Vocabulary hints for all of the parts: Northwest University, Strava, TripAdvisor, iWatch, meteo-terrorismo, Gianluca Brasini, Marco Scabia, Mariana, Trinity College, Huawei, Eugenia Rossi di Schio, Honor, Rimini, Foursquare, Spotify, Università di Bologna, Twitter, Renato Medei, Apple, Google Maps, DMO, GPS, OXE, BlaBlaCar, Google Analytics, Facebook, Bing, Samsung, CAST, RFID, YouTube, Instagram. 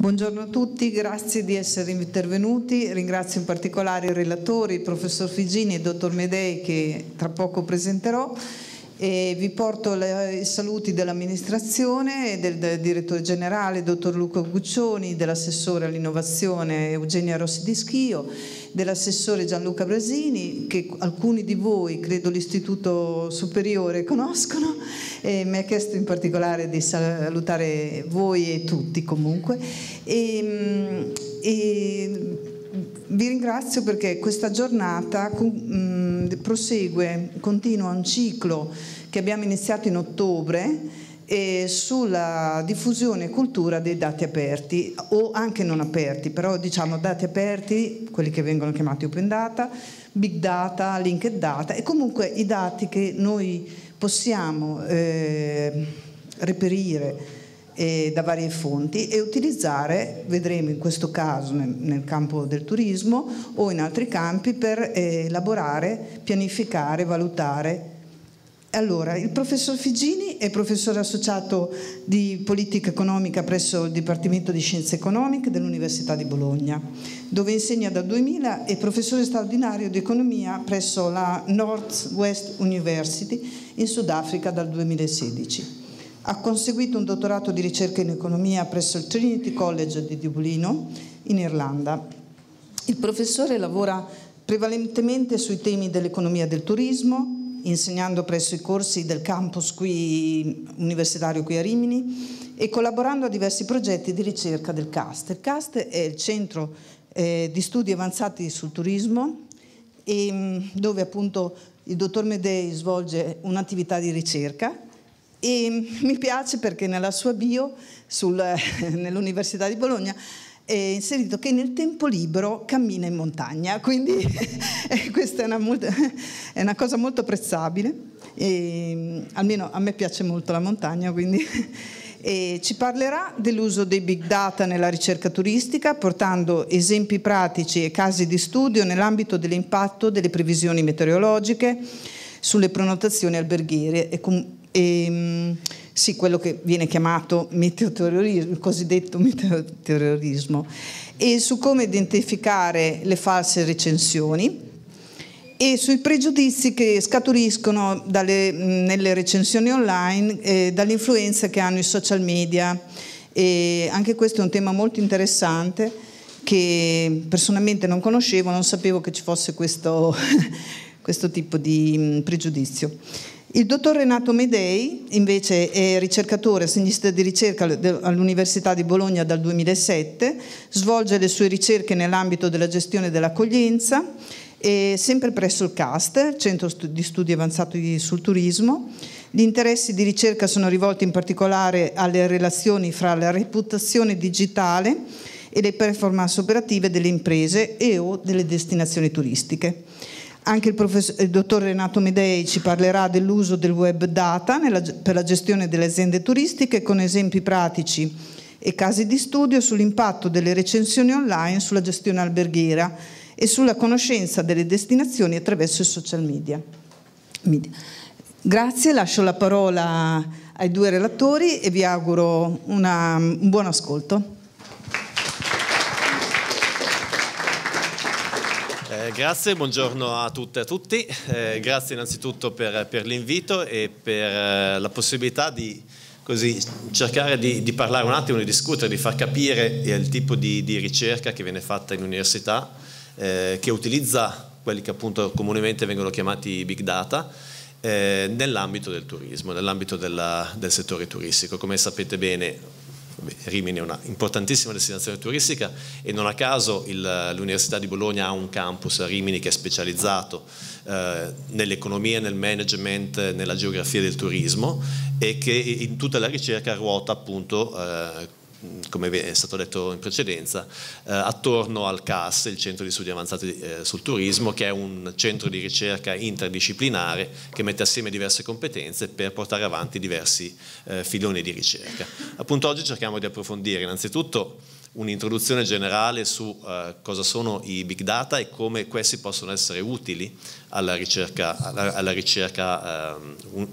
Buongiorno a tutti, grazie di essere intervenuti, ringrazio in particolare i relatori, il professor Figini e il dottor Medei che tra poco presenterò, e vi porto i saluti dell'amministrazione, del direttore generale dottor Luca Guccioni, dell'assessore all'innovazione Eugenia Rossi di Schio, dell'assessore Gianluca Brasini, che alcuni di voi, credo l'Istituto Superiore, conoscono, e mi ha chiesto in particolare di salutare voi e tutti comunque. Vi ringrazio perché questa giornata continua un ciclo che abbiamo iniziato in ottobre sulla diffusione e cultura dei dati aperti o anche non aperti, però diciamo dati aperti, quelli che vengono chiamati open data, big data, linked data e comunque i dati che noi possiamo reperire da varie fonti e utilizzare, vedremo in questo caso nel campo del turismo o in altri campi, per elaborare, pianificare, valutare. Allora, il professor Figini è professore associato di politica economica presso il Dipartimento di Scienze Economiche dell'Università di Bologna, dove insegna dal 2000, e professore straordinario di economia presso la Northwest University in Sudafrica dal 2016. Ha conseguito un dottorato di ricerca in economia presso il Trinity College di Dublino, in Irlanda. Il professore lavora prevalentemente sui temi dell'economia e del turismo, insegnando presso i corsi del campus universitario qui a Rimini e collaborando a diversi progetti di ricerca del CAST. Il CAST è il centro di studi avanzati sul turismo, e dove appunto il dottor Medei svolge un'attività di ricerca. E mi piace perché nella sua bio nell'Università di Bologna è inserito che nel tempo libero cammina in montagna, quindi questa è una cosa molto apprezzabile, e almeno a me piace molto la montagna, quindi e ci parlerà dell'uso dei big data nella ricerca turistica, portando esempi pratici e casi di studio nell'ambito dell'impatto delle previsioni meteorologiche sulle prenotazioni alberghiere quello che viene chiamato meteoterrorismo, il cosiddetto meteoterrorismo, e su come identificare le false recensioni e sui pregiudizi che scaturiscono nelle recensioni online dall'influenza che hanno i social media. E anche questo è un tema molto interessante che personalmente non conoscevo, non sapevo che ci fosse questo tipo di pregiudizio. Il dottor Renato Medei invece è ricercatore, assegnista di ricerca all'Università di Bologna dal 2007, svolge le sue ricerche nell'ambito della gestione dell'accoglienza, sempre presso il CAST, Centro di Studi Avanzati sul Turismo. Gli interessi di ricerca sono rivolti in particolare alle relazioni fra la reputazione digitale e le performance operative delle imprese e o delle destinazioni turistiche. Anche il dottor Renato Medei ci parlerà dell'uso del web data per la gestione delle aziende turistiche, con esempi pratici e casi di studio sull'impatto delle recensioni online sulla gestione alberghiera e sulla conoscenza delle destinazioni attraverso i social media. Grazie, lascio la parola ai due relatori e vi auguro un buon ascolto. Grazie, buongiorno a tutte e a tutti, grazie innanzitutto per l'invito e per la possibilità di così cercare di parlare un attimo, di discutere, di far capire il tipo di ricerca che viene fatta in università, che utilizza quelli che appunto comunemente vengono chiamati big data nell'ambito del turismo, nell'ambito del settore turistico. Come sapete bene, Rimini è una importantissima destinazione turistica e non a caso l'Università di Bologna ha un campus a Rimini che è specializzato nell'economia, nel management, nella geografia del turismo, e che in tutta la ricerca ruota appunto, come è stato detto in precedenza, attorno al CAS, il Centro di Studi Avanzati sul Turismo, che è un centro di ricerca interdisciplinare che mette assieme diverse competenze per portare avanti diversi filoni di ricerca. Appunto oggi cerchiamo di approfondire innanzitutto un'introduzione generale su cosa sono i big data e come questi possono essere utili alla ricerca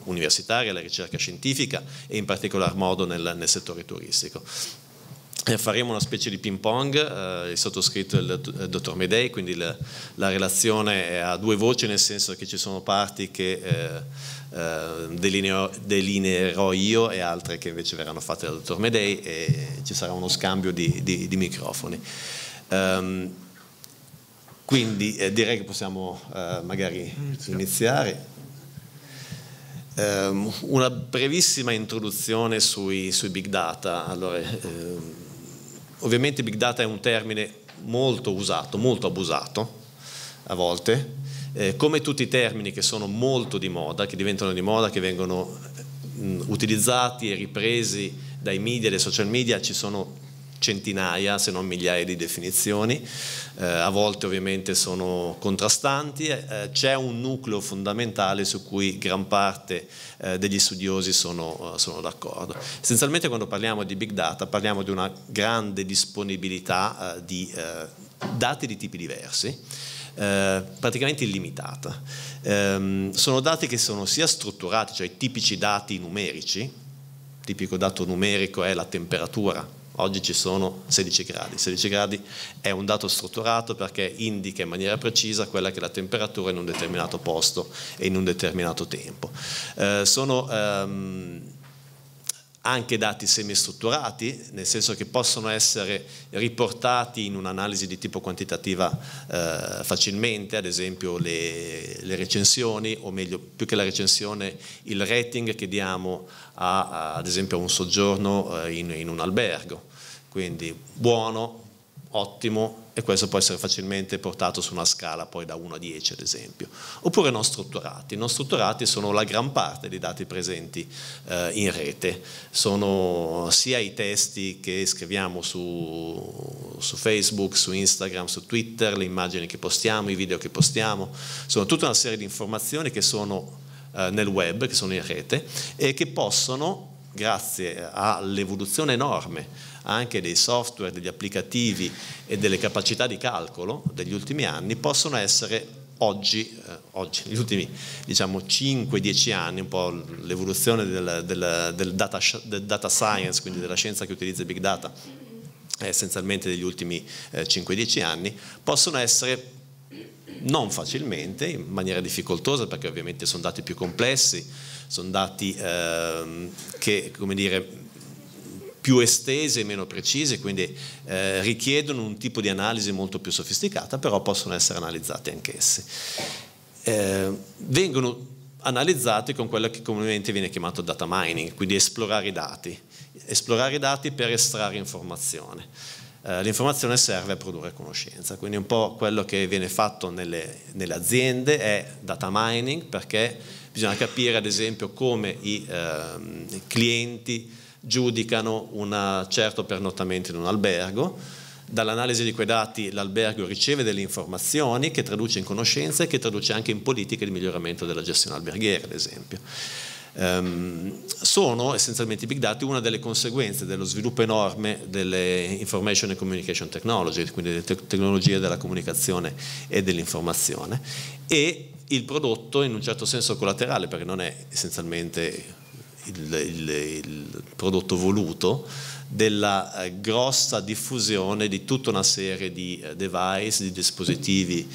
universitaria, alla ricerca scientifica e in particolar modo nel settore turistico. faremo una specie di ping pong, il sottoscritto e il dottor Medei, quindi la relazione è a due voci, nel senso che ci sono parti che delineerò io e altre che invece verranno fatte dal dottor Medei, e ci sarà uno scambio di microfoni. Quindi direi che possiamo magari iniziare. Una brevissima introduzione sui big data. Allora, ovviamente big data è un termine molto usato, molto abusato a volte, come tutti i termini che sono molto di moda, che diventano di moda, che vengono utilizzati e ripresi dai media, dai social media. Ci sono centinaia, se non migliaia di definizioni, a volte ovviamente sono contrastanti. C'è un nucleo fondamentale su cui gran parte degli studiosi sono d'accordo. Essenzialmente quando parliamo di big data parliamo di una grande disponibilità di dati di tipi diversi, praticamente illimitata. Sono dati che sono sia strutturati, cioè i tipici dati numerici. Il tipico dato numerico è la temperatura. Oggi ci sono 16 gradi. 16 gradi è un dato strutturato perché indica in maniera precisa quella che è la temperatura in un determinato posto e in un determinato tempo. Sono anche dati semistrutturati, nel senso che possono essere riportati in un'analisi di tipo quantitativa facilmente, ad esempio le recensioni, o meglio, più che la recensione, il rating che diamo ad esempio a un soggiorno in un albergo. Quindi buono, ottimo, e questo può essere facilmente portato su una scala poi da 1 a 10 ad esempio. Oppure non strutturati. Non strutturati sono la gran parte dei dati presenti in rete. Sono sia i testi che scriviamo su Facebook, su Instagram, su Twitter, le immagini che postiamo, i video che postiamo. Sono tutta una serie di informazioni che sono nel web, che sono in rete e che possono, grazie all'evoluzione enorme anche dei software, degli applicativi e delle capacità di calcolo degli ultimi anni, possono essere oggi negli ultimi, diciamo, 5-10 anni, un po' l'evoluzione del data science, quindi della scienza che utilizza big data, essenzialmente degli ultimi 5-10 anni, possono essere non facilmente, in maniera difficoltosa, perché ovviamente sono dati più complessi, sono dati che, come dire, più estese e meno precise, quindi richiedono un tipo di analisi molto più sofisticata, però possono essere analizzati anch'essi. Vengono analizzati con quello che comunemente viene chiamato data mining, quindi esplorare i dati per estrarre informazione. L'informazione serve a produrre conoscenza, quindi un po' quello che viene fatto nelle aziende è data mining, perché bisogna capire ad esempio come i clienti giudicano un certo pernottamento in un albergo. Dall'analisi di quei dati l'albergo riceve delle informazioni che traduce in conoscenza e che traduce anche in politiche di miglioramento della gestione alberghiera, ad esempio. Sono essenzialmente i big data una delle conseguenze dello sviluppo enorme delle information and communication technology, quindi delle tecnologie della comunicazione e dell'informazione, e il prodotto in un certo senso collaterale, perché non è essenzialmente il prodotto voluto della grossa diffusione di tutta una serie di device, di dispositivi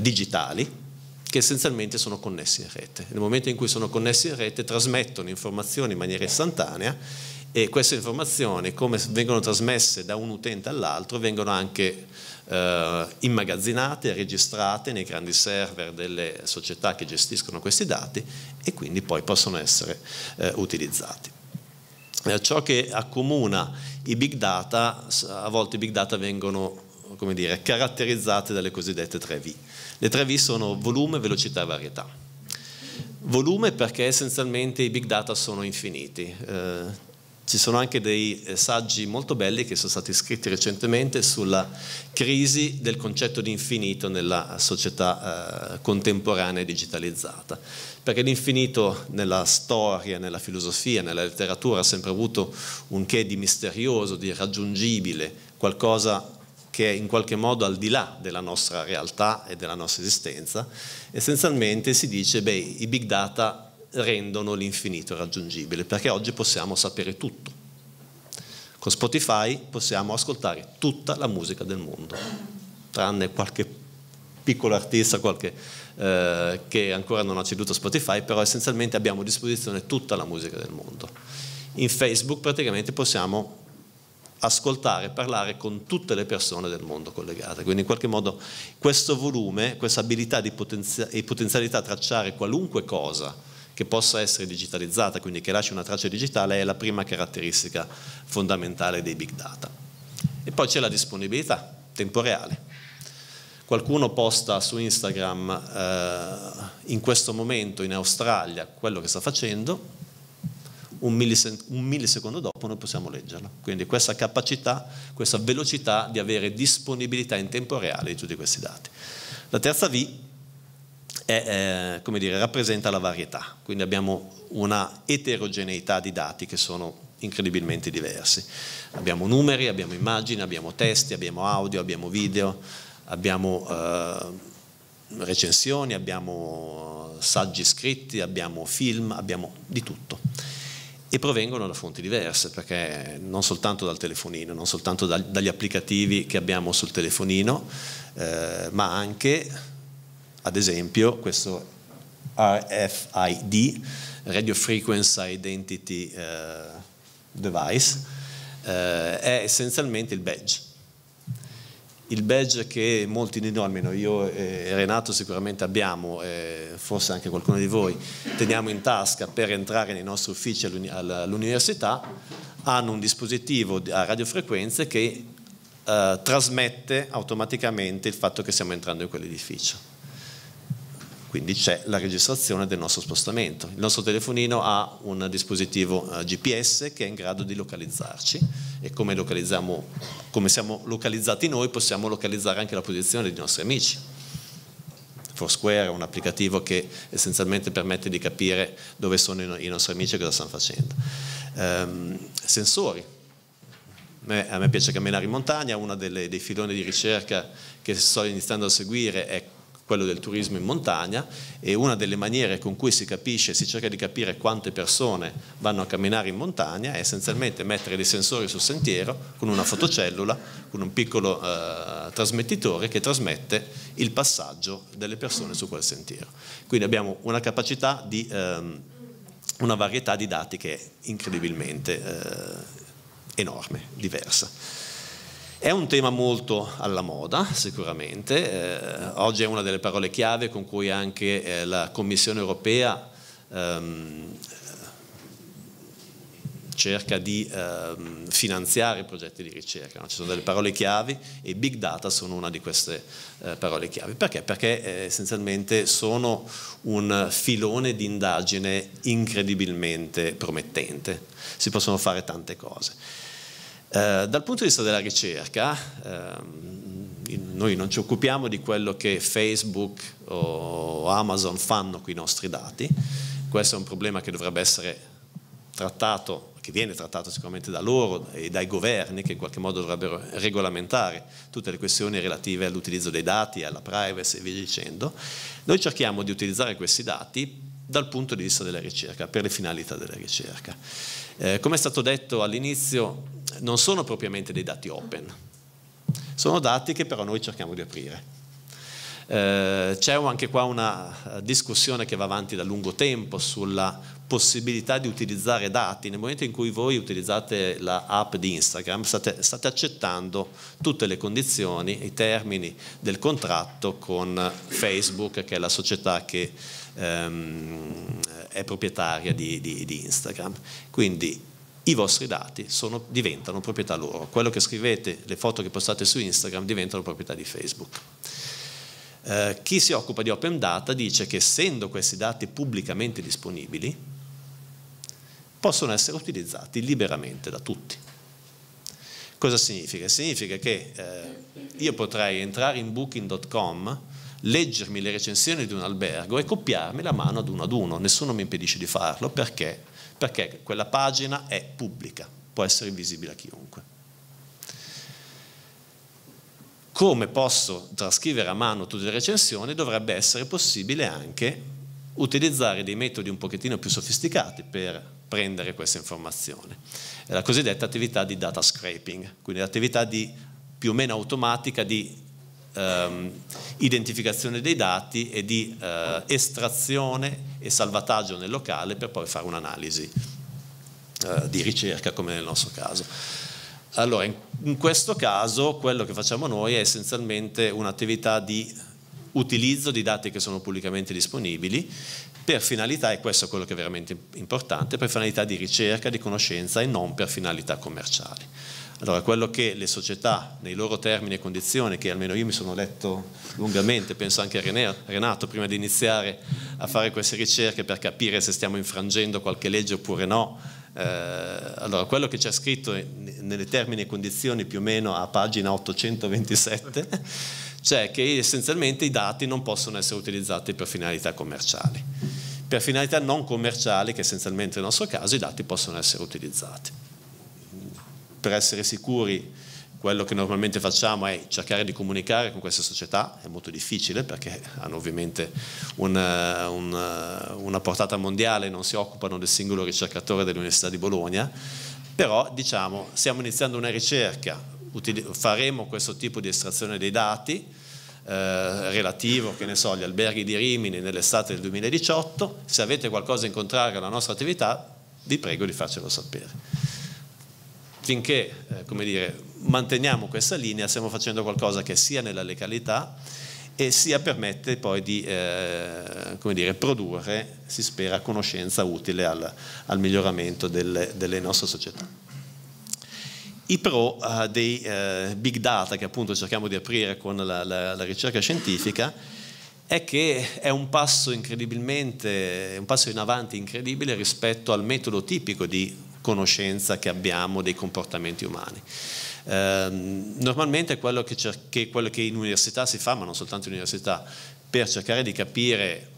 digitali che essenzialmente sono connessi in rete. Nel momento in cui sono connessi in rete trasmettono informazioni in maniera istantanea, e queste informazioni, come vengono trasmesse da un utente all'altro, vengono anche immagazzinate, registrate nei grandi server delle società che gestiscono questi dati, e quindi poi possono essere utilizzati. Ciò che accomuna i big data, a volte i big data vengono, come dire, caratterizzati dalle cosiddette 3V. Le 3V sono volume, velocità e varietà. Volume perché essenzialmente i big data sono infiniti. Ci sono anche dei saggi molto belli che sono stati scritti recentemente sulla crisi del concetto di infinito nella società contemporanea e digitalizzata, perché l'infinito nella storia, nella filosofia, nella letteratura ha sempre avuto un che di misterioso, di irraggiungibile, qualcosa che è in qualche modo al di là della nostra realtà e della nostra esistenza. Essenzialmente si dice, beh, i big data rendono l'infinito raggiungibile, perché oggi possiamo sapere tutto. Con Spotify possiamo ascoltare tutta la musica del mondo, tranne qualche piccolo artista che ancora non ha ceduto a Spotify, però essenzialmente abbiamo a disposizione tutta la musica del mondo. In Facebook praticamente possiamo ascoltare e parlare con tutte le persone del mondo collegate, quindi in qualche modo questo volume, questa abilità e potenzialità a tracciare qualunque cosa che possa essere digitalizzata, quindi che lasci una traccia digitale, è la prima caratteristica fondamentale dei big data. E poi c'è la disponibilità, tempo reale. Qualcuno posta su Instagram in questo momento in Australia quello che sta facendo, un millisecondo dopo noi possiamo leggerla. Quindi questa capacità, questa velocità di avere disponibilità in tempo reale di tutti questi dati. La terza V è, come dire, rappresenta la varietà, quindi abbiamo una eterogeneità di dati che sono incredibilmente diversi. Abbiamo numeri, abbiamo immagini, abbiamo testi, abbiamo audio, abbiamo video, abbiamo recensioni, abbiamo saggi scritti, abbiamo film, abbiamo di tutto. E provengono da fonti diverse, perché non soltanto dal telefonino, non soltanto dagli applicativi che abbiamo sul telefonino, ma anche, ad esempio, questo RFID, Radio Frequency Identity Device, è essenzialmente il badge. Il badge che molti di noi, almeno io e Renato sicuramente abbiamo, forse anche qualcuno di voi, teniamo in tasca per entrare nei nostri uffici all'università, hanno un dispositivo a radiofrequenze che trasmette automaticamente il fatto che stiamo entrando in quell'edificio. Quindi c'è la registrazione del nostro spostamento. Il nostro telefonino ha un dispositivo GPS che è in grado di localizzarci, e come siamo localizzati noi possiamo localizzare anche la posizione dei nostri amici. Foursquare è un applicativo che essenzialmente permette di capire dove sono i nostri amici e cosa stanno facendo. Sensori. A me piace camminare in montagna, uno dei filoni di ricerca che sto iniziando a seguire è quello del turismo in montagna, e una delle maniere con cui si capisce, si cerca di capire quante persone vanno a camminare in montagna è essenzialmente mettere dei sensori sul sentiero con una fotocellula, con un piccolo trasmettitore che trasmette il passaggio delle persone su quel sentiero. Quindi abbiamo una capacità di una varietà di dati che è incredibilmente enorme, diversa. È un tema molto alla moda sicuramente, oggi è una delle parole chiave con cui anche la Commissione europea cerca di finanziare progetti di ricerca, no? Ci sono delle parole chiavi e big data sono una di queste parole chiavi. Perché? Perché essenzialmente sono un filone di indagine incredibilmente promettente, si possono fare tante cose. Dal punto di vista della ricerca, noi non ci occupiamo di quello che Facebook o Amazon fanno con i nostri dati. Questo è un problema che dovrebbe essere trattato, che viene trattato sicuramente da loro e dai governi, che in qualche modo dovrebbero regolamentare tutte le questioni relative all'utilizzo dei dati, alla privacy e via dicendo. Noi cerchiamo di utilizzare questi dati dal punto di vista della ricerca, per le finalità della ricerca. Come è stato detto all'inizio, non sono propriamente dei dati open, sono dati che però noi cerchiamo di aprire. C'è anche qua una discussione che va avanti da lungo tempo sulla possibilità di utilizzare dati. Nel momento in cui voi utilizzate la app di Instagram state accettando tutte le condizioni, i termini del contratto con Facebook, che è la società che è proprietaria di Instagram. Quindi i vostri dati diventano proprietà loro, quello che scrivete, le foto che postate su Instagram diventano proprietà di Facebook. Chi si occupa di open data dice che, essendo questi dati pubblicamente disponibili, possono essere utilizzati liberamente da tutti. Cosa significa? Significa che io potrei entrare in Booking.com, leggermi le recensioni di un albergo e copiarmi la mano ad uno, nessuno mi impedisce di farlo, perché quella pagina è pubblica, può essere visibile a chiunque. Come posso trascrivere a mano tutte le recensioni, dovrebbe essere possibile anche utilizzare dei metodi un pochettino più sofisticati per prendere questa informazione. È la cosiddetta attività di data scraping, quindi l'attività di più o meno automatica di identificazione dei dati e di estrazione e salvataggio nel locale per poi fare un'analisi di ricerca, come nel nostro caso. Allora, in questo caso quello che facciamo noi è essenzialmente un'attività di utilizzo di dati che sono pubblicamente disponibili per finalità, e questo è quello che è veramente importante, per finalità di ricerca, di conoscenza e non per finalità commerciali. Allora, quello che le società, nei loro termini e condizioni, che almeno io mi sono letto lungamente, penso anche a Renato, prima di iniziare a fare queste ricerche per capire se stiamo infrangendo qualche legge oppure no, allora quello che c'è scritto nelle termini e condizioni più o meno a pagina 827 cioè che essenzialmente i dati non possono essere utilizzati per finalità commerciali. Per finalità non commerciali, che essenzialmente nel nostro caso, i dati possono essere utilizzati. Per essere sicuri, quello che normalmente facciamo è cercare di comunicare con queste società, è molto difficile perché hanno ovviamente una portata mondiale, non si occupano del singolo ricercatore dell'Università di Bologna, però diciamo stiamo iniziando una ricerca, faremo questo tipo di estrazione dei dati relativo, che ne so, agli alberghi di Rimini nell'estate del 2018, se avete qualcosa in contrario alla nostra attività vi prego di farcelo sapere. Finché come dire, manteniamo questa linea, stiamo facendo qualcosa che sia nella legalità e sia permette poi di come dire, produrre, si spera, conoscenza utile al miglioramento delle nostre società. I pro dei big data, che appunto cerchiamo di aprire con la ricerca scientifica, è che è un passo incredibilmente, un passo in avanti incredibile rispetto al metodo tipico di conoscenza che abbiamo dei comportamenti umani. Normalmente quello che in università si fa, ma non soltanto in università, per cercare di capire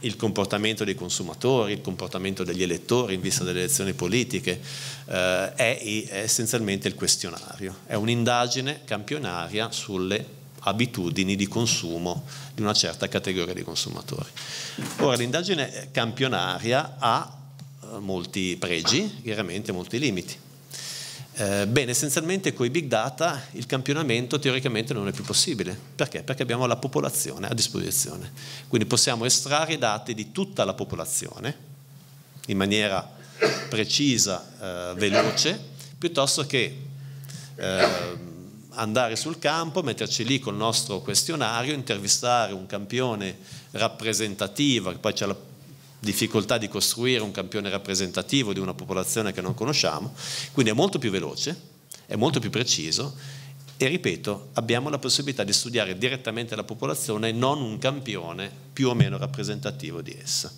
il comportamento dei consumatori, il comportamento degli elettori in vista delle elezioni politiche, è essenzialmente il questionario. È un'indagine campionaria sulle abitudini di consumo di una certa categoria di consumatori. Ora, l'indagine campionaria ha molti pregi, chiaramente molti limiti. Bene, essenzialmente con i big data il campionamento teoricamente non è più possibile. Perché? Perché abbiamo la popolazione a disposizione, quindi possiamo estrarre i dati di tutta la popolazione in maniera precisa, veloce, piuttosto che andare sul campo, metterci lì col nostro questionario, intervistare un campione rappresentativo, che poi c'è la difficoltà di costruire un campione rappresentativo di una popolazione che non conosciamo, quindi è molto più veloce, è molto più preciso e, ripeto, abbiamo la possibilità di studiare direttamente la popolazione e non un campione più o meno rappresentativo di essa.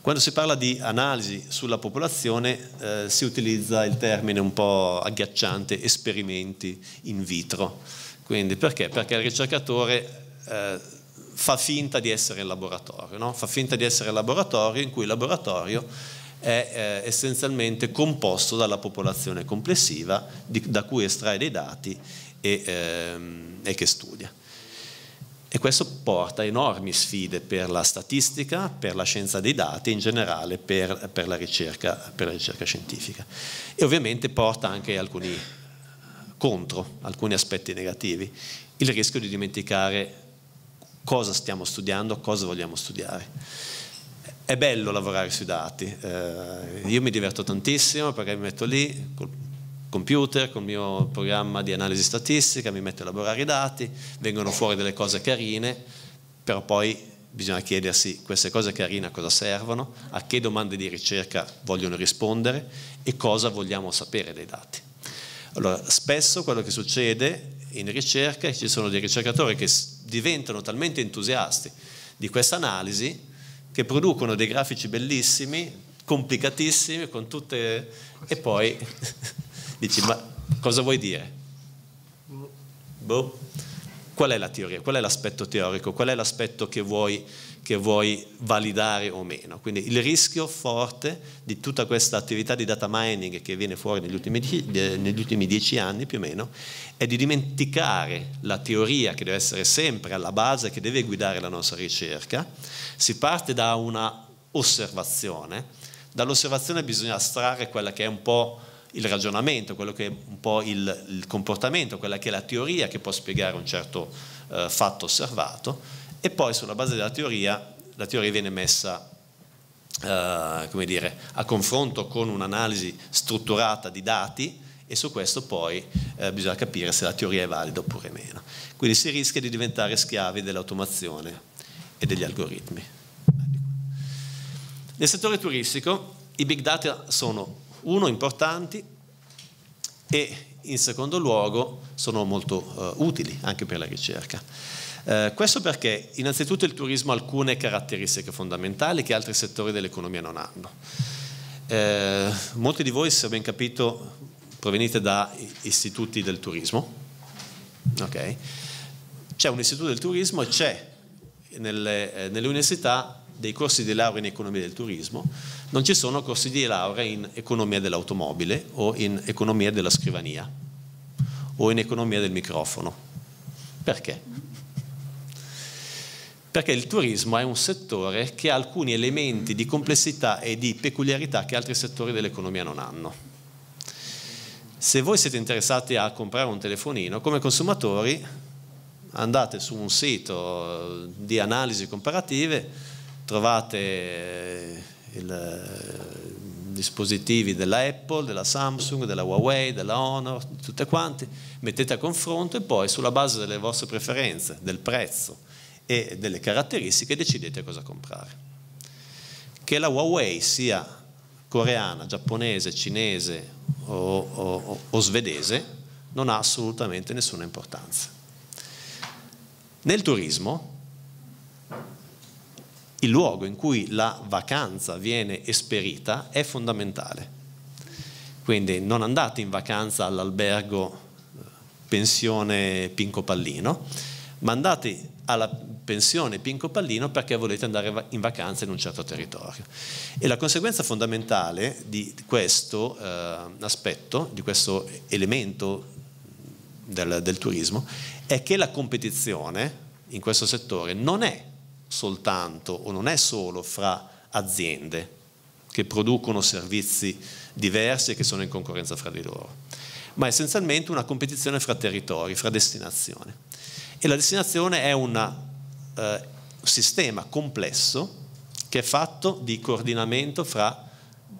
Quando si parla di analisi sulla popolazione si utilizza il termine un po' agghiacciante, esperimenti in vitro. Quindi perché? Perché il ricercatore fa finta di essere il laboratorio, no? Fa finta di essere il laboratorio, in cui il laboratorio è essenzialmente composto dalla popolazione complessiva da cui estrae dei dati e che studia. E questo porta enormi sfide per la statistica, per la scienza dei dati e in generale per la ricerca scientifica. E ovviamente porta anche alcuni contro, alcuni aspetti negativi, il rischio di dimenticare cosa stiamo studiando, cosa vogliamo studiare. È bello lavorare sui dati, io mi diverto tantissimo perché mi metto lì col computer, col mio programma di analisi statistica, mi metto a elaborare i dati, vengono fuori delle cose carine, però poi bisogna chiedersi queste cose carine a cosa servono, a che domande di ricerca vogliono rispondere e cosa vogliamo sapere dei dati. Allora, spesso quello che succede in ricerca è che ci sono dei ricercatori che diventano talmente entusiasti di questa analisi che producono dei grafici bellissimi, complicatissimi, con tutte, e poi dici: ma cosa vuoi dire? Boh. Qual è la teoria? Qual è l'aspetto teorico? Qual è l'aspetto che vuoi validare o meno? Quindi il rischio forte di tutta questa attività di data mining che viene fuori negli ultimi 10 anni più o meno è di dimenticare la teoria che deve essere sempre alla base, che deve guidare la nostra ricerca. Si parte da una osservazione, Dall'osservazione bisogna astrarre quella che è un po' il ragionamento, quello che è un po' il comportamento, quella che è la teoria che può spiegare un certo fatto osservato, e poi sulla base della teoria, la teoria viene messa come dire, a confronto con un'analisi strutturata di dati, e su questo poi bisogna capire se la teoria è valida oppure meno. Quindi si rischia di diventare schiavi dell'automazione e degli algoritmi. Nel settore turistico i big data sono, uno, importanti, e in secondo luogo sono molto utili anche per la ricerca. Questo perché innanzitutto il turismo ha alcune caratteristiche fondamentali che altri settori dell'economia non hanno. Molti di voi, se ho ben capito, provenite da istituti del turismo. Okay. C'è un istituto del turismo e c'è nelle università dei corsi di laurea in economia del turismo. Non ci sono corsi di laurea in economia dell'automobile, o in economia della scrivania, o in economia del microfono. Perché? Perché il turismo è un settore che ha alcuni elementi di complessità e di peculiarità che altri settori dell'economia non hanno. Se voi siete interessati a comprare un telefonino, come consumatori andate su un sito di analisi comparative, trovate i dispositivi della Apple, della Samsung, della Huawei, della Honor, tutte quanti, mettete a confronto e poi sulla base delle vostre preferenze, del prezzo e delle caratteristiche decidete cosa comprare. Che la Huawei sia coreana, giapponese, cinese o svedese non ha assolutamente nessuna importanza. Nel turismo il luogo in cui la vacanza viene esperita è fondamentale. Quindi non andate in vacanza all'albergo pensione Pinco Pallino, ma andate alla pensione Pinco Pallino perché volete andare in vacanza in un certo territorio. E la conseguenza fondamentale di questo aspetto, di questo elemento del turismo, è che la competizione in questo settore non è soltanto, o non è solo fra aziende che producono servizi diversi e che sono in concorrenza fra di loro, ma è essenzialmente una competizione fra territori, fra destinazioni. E la destinazione è un sistema complesso che è fatto di coordinamento fra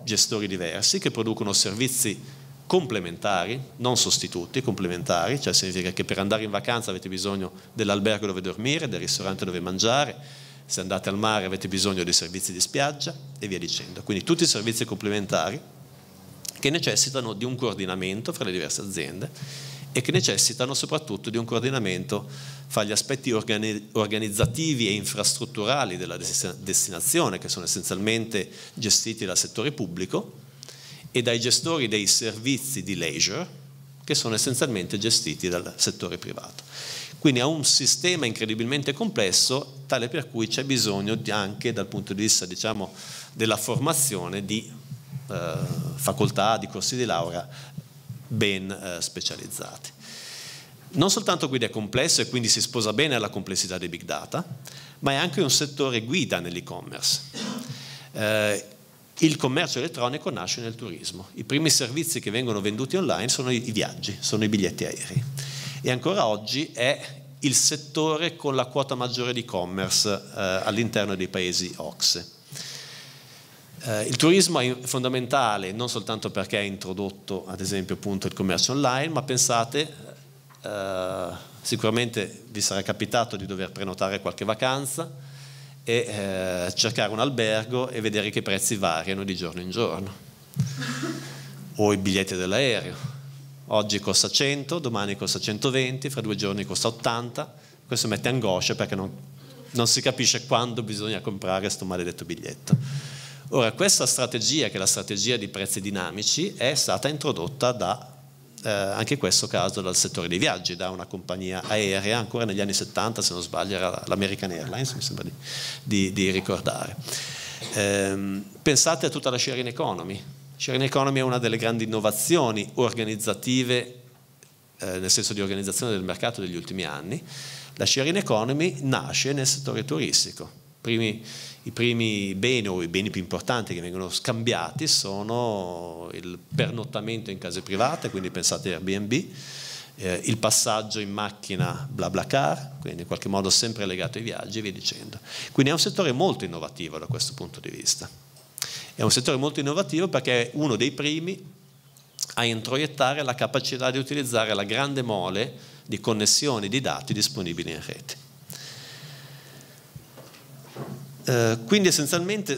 gestori diversi che producono servizi complementari, non sostituti, complementari, cioè significa che per andare in vacanza avete bisogno dell'albergo dove dormire, del ristorante dove mangiare, se andate al mare avete bisogno dei servizi di spiaggia e via dicendo. Quindi tutti i servizi complementari che necessitano di un coordinamento fra le diverse aziende e che necessitano soprattutto di un coordinamento fra gli aspetti organizzativi e infrastrutturali della destinazione, che sono essenzialmente gestiti dal settore pubblico, e dai gestori dei servizi di leisure che sono essenzialmente gestiti dal settore privato. Quindi è un sistema incredibilmente complesso, tale per cui c'è bisogno anche dal punto di vista, diciamo, della formazione di facoltà, di corsi di laurea ben specializzati. Non soltanto quindi è complesso e quindi si sposa bene alla complessità dei big data, ma è anche un settore guida nell'e-commerce. Il commercio elettronico nasce nel turismo. I primi servizi che vengono venduti online sono i viaggi, sono i biglietti aerei. E ancora oggi è il settore con la quota maggiore di e-commerce all'interno dei paesi OXE. Il turismo è fondamentale non soltanto perché ha introdotto, ad esempio, appunto, il commercio online, ma pensate, sicuramente vi sarà capitato di dover prenotare qualche vacanza e cercare un albergo e vedere che i prezzi variano di giorno in giorno, o i biglietti dell'aereo oggi costa 100, domani costa 120, fra 2 giorni costa 80. Questo mette angoscia perché non si capisce quando bisogna comprare questo maledetto biglietto. Ora, questa strategia, che è la strategia di prezzi dinamici, è stata introdotta da anche in questo caso dal settore dei viaggi, da una compagnia aerea ancora negli anni 70, se non sbaglio era l'American Airlines, mi sembra di ricordare. Pensate a tutta la sharing economy. Sharing economy è una delle grandi innovazioni organizzative, nel senso di organizzazione del mercato degli ultimi anni. La sharing economy nasce nel settore turistico. I primi beni o i beni più importanti che vengono scambiati sono il pernottamento in case private, quindi pensate Airbnb, il passaggio in macchina BlaBlaCar, quindi in qualche modo sempre legato ai viaggi e via dicendo. Quindi è un settore molto innovativo da questo punto di vista. È un settore molto innovativo perché è uno dei primi a introiettare la capacità di utilizzare la grande mole di connessioni di dati disponibili in rete. Quindi essenzialmente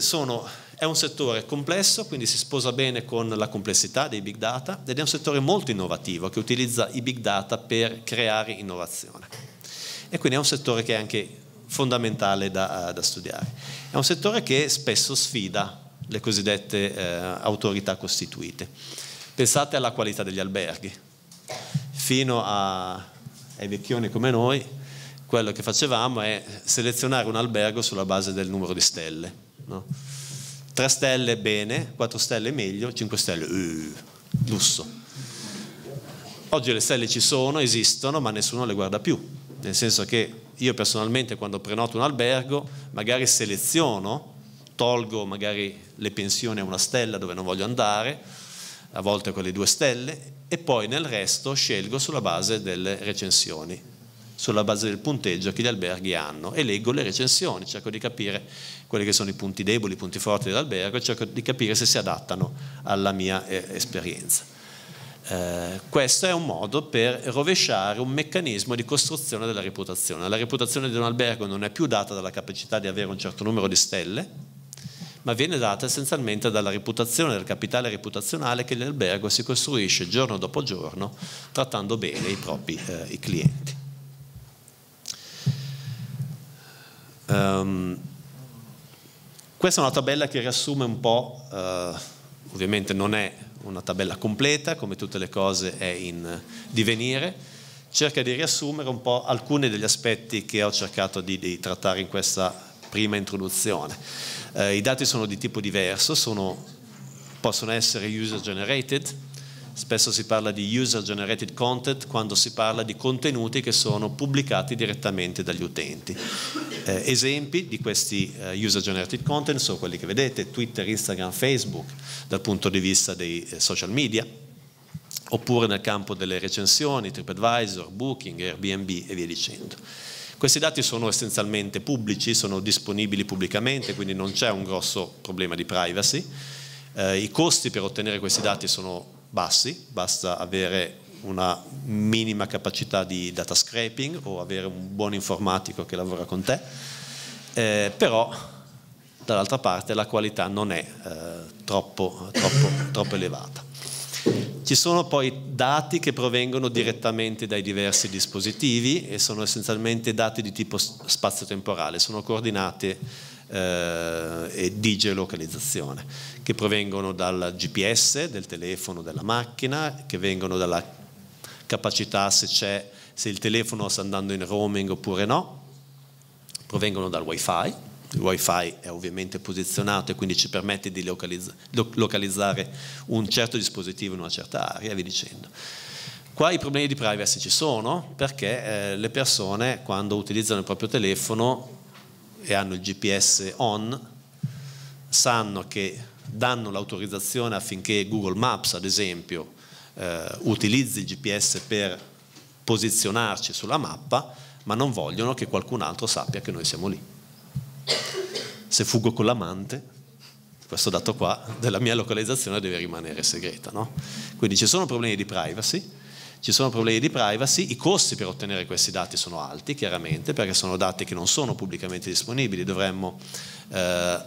è un settore complesso, quindi si sposa bene con la complessità dei big data, ed è un settore molto innovativo che utilizza i big data per creare innovazione, e quindi è un settore che è anche fondamentale da studiare. È un settore che spesso sfida le cosiddette autorità costituite. Pensate alla qualità degli alberghi. Fino ai vecchioni come noi, quello che facevamo è selezionare un albergo sulla base del numero di stelle, no? 3 stelle bene, 4 stelle meglio, 5 stelle lusso. Oggi le stelle ci sono, esistono, ma nessuno le guarda più, nel senso che io personalmente quando prenoto un albergo magari seleziono, tolgo magari le pensioni a una stella dove non voglio andare, a volte quelle 2 stelle, e poi nel resto scelgo sulla base delle recensioni, sulla base del punteggio che gli alberghi hanno, e leggo le recensioni, cerco di capire quelli che sono i punti deboli, i punti forti dell'albergo, e cerco di capire se si adattano alla mia esperienza. Questo è un modo per rovesciare un meccanismo di costruzione della reputazione. La reputazione di un albergo non è più data dalla capacità di avere un certo numero di stelle, ma viene data essenzialmente dalla reputazione, dal capitale reputazionale che l'albergo si costruisce giorno dopo giorno trattando bene i propri clienti. Questa è una tabella che riassume un po', ovviamente non è una tabella completa, come tutte le cose è in divenire, cerca di riassumere un po' alcuni degli aspetti che ho cercato di trattare in questa prima introduzione. I dati sono di tipo diverso, possono essere user generated, spesso si parla di user generated content quando si parla di contenuti che sono pubblicati direttamente dagli utenti. Esempi di questi user generated content sono quelli che vedete: Twitter, Instagram, Facebook dal punto di vista dei social media, oppure nel campo delle recensioni, TripAdvisor, Booking, Airbnb e via dicendo. Questi dati sono essenzialmente pubblici, sono disponibili pubblicamente, quindi non c'è un grosso problema di privacy. I costi per ottenere questi dati sono bassi, basta avere una minima capacità di data scraping o avere un buon informatico che lavora con te, però dall'altra parte la qualità non è troppo elevata. Ci sono poi dati che provengono direttamente dai diversi dispositivi e sono essenzialmente dati di tipo spazio-temporale, sono coordinate e di geolocalizzazione, che provengono dal GPS, del telefono, della macchina, che vengono dalla capacità se il telefono sta andando in roaming oppure no, provengono dal wifi. Il wifi è ovviamente posizionato e quindi ci permette di localizzare un certo dispositivo in una certa area, vi dicendo. Qua i problemi di privacy ci sono perché le persone quando utilizzano il proprio telefono e hanno il GPS on sanno che danno l'autorizzazione affinché Google Maps, ad esempio, utilizzi il GPS per posizionarci sulla mappa, ma non vogliono che qualcun altro sappia che noi siamo lì. Se fuggo con l'amante, questo dato qua della mia localizzazione deve rimanere segreta, no? Quindi ci sono problemi di privacy, i costi per ottenere questi dati sono alti chiaramente perché sono dati che non sono pubblicamente disponibili, dovremmo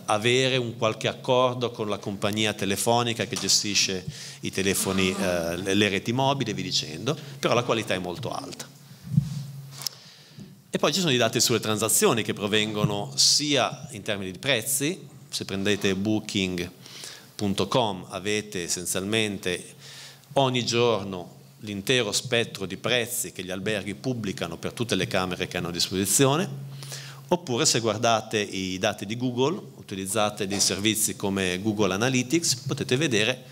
avere un qualche accordo con la compagnia telefonica che gestisce i telefoni, le reti mobili e vi dicendo, però la qualità è molto alta. E poi ci sono i dati sulle transazioni che provengono sia in termini di prezzi, se prendete Booking.com avete essenzialmente ogni giorno l'intero spettro di prezzi che gli alberghi pubblicano per tutte le camere che hanno a disposizione, oppure se guardate i dati di Google, utilizzate dei servizi come Google Analytics, potete vedere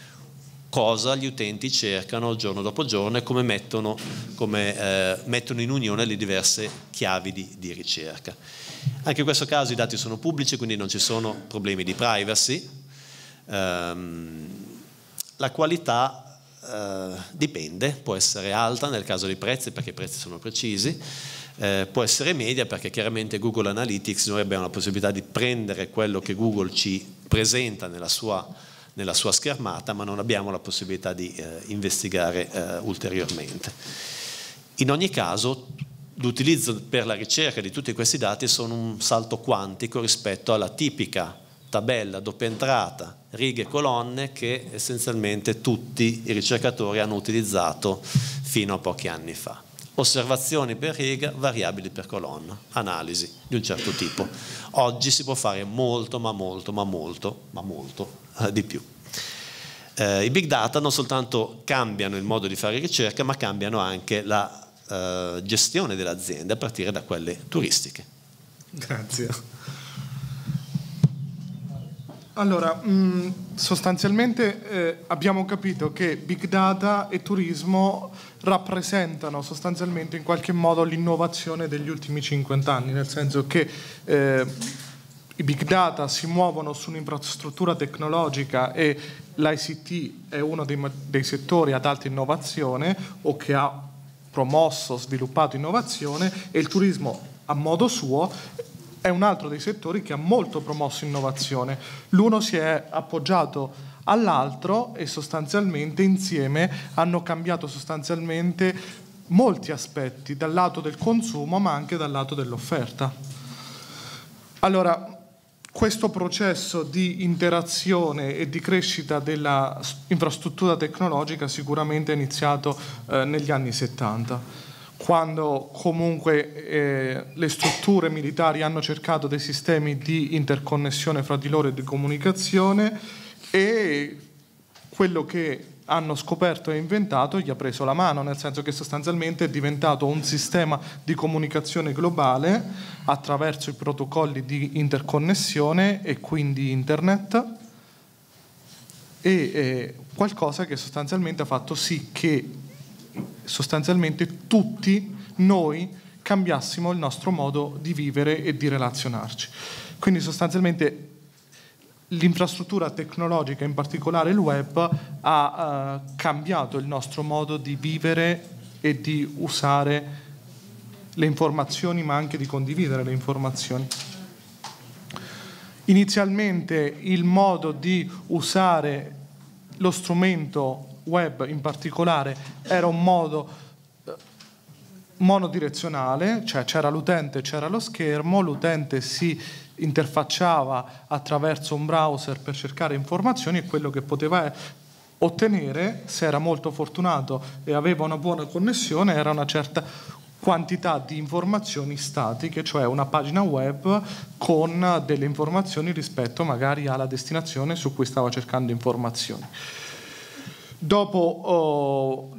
cosa gli utenti cercano giorno dopo giorno e come mettono in unione le diverse chiavi di ricerca. Anche in questo caso i dati sono pubblici, quindi non ci sono problemi di privacy. La qualità dipende, può essere alta nel caso dei prezzi perché i prezzi sono precisi, può essere media perché chiaramente Google Analytics, noi abbiamo la possibilità di prendere quello che Google ci presenta nella sua schermata, ma non abbiamo la possibilità di investigare ulteriormente. In ogni caso l'utilizzo per la ricerca di tutti questi dati sono un salto quantico rispetto alla tipica tabella doppia entrata, righe e colonne che essenzialmente tutti i ricercatori hanno utilizzato fino a pochi anni fa. Osservazioni per riga, variabili per colonna, analisi di un certo tipo. Oggi si può fare molto, ma molto, ma molto, ma molto di più. I big data non soltanto cambiano il modo di fare ricerca, ma cambiano anche la gestione dell'azienda a partire da quelle turistiche. Grazie. Allora, sostanzialmente abbiamo capito che Big Data e turismo rappresentano sostanzialmente in qualche modo l'innovazione degli ultimi 50 anni, nel senso che i Big Data si muovono su un'infrastruttura tecnologica e l'ICT è uno dei settori ad alta innovazione o che ha promosso, sviluppato innovazione, e il turismo a modo suo è un altro dei settori che ha molto promosso innovazione. L'uno si è appoggiato all'altro e sostanzialmente insieme hanno cambiato sostanzialmente molti aspetti, dal lato del consumo ma anche dal lato dell'offerta. Allora, questo processo di interazione e di crescita dell'infrastruttura tecnologica sicuramente è iniziato negli anni 70. Quando comunque le strutture militari hanno cercato dei sistemi di interconnessione fra di loro e di comunicazione, e quello che hanno scoperto e inventato gli ha preso la mano, nel senso che sostanzialmente è diventato un sistema di comunicazione globale attraverso i protocolli di interconnessione e quindi internet, e qualcosa che sostanzialmente ha fatto sì che sostanzialmente tutti noi cambiassimo il nostro modo di vivere e di relazionarci. Quindi sostanzialmente l'infrastruttura tecnologica, in particolare il web, ha cambiato il nostro modo di vivere e di usare le informazioni, ma anche di condividere le informazioni. Inizialmente il modo di usare lo strumento web in particolare era un modo monodirezionale, cioè c'era l'utente, c'era lo schermo, l'utente si interfacciava attraverso un browser per cercare informazioni e quello che poteva ottenere, se era molto fortunato e aveva una buona connessione, era una certa quantità di informazioni statiche, cioè una pagina web con delle informazioni rispetto magari alla destinazione su cui stava cercando informazioni. Dopo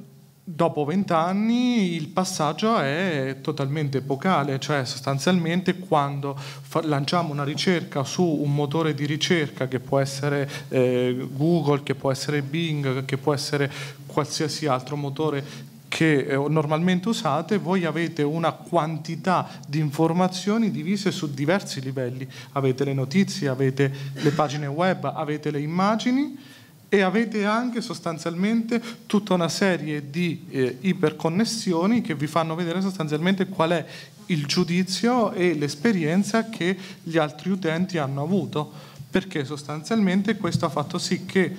20 anni il passaggio è totalmente epocale, cioè sostanzialmente quando lanciamo una ricerca su un motore di ricerca che può essere Google, che può essere Bing, che può essere qualsiasi altro motore che normalmente usate, voi avete una quantità di informazioni divise su diversi livelli, avete le notizie, avete le pagine web, avete le immagini e avete anche sostanzialmente tutta una serie di iperconnessioni che vi fanno vedere sostanzialmente qual è il giudizio e l'esperienza che gli altri utenti hanno avuto, perché sostanzialmente questo ha fatto sì che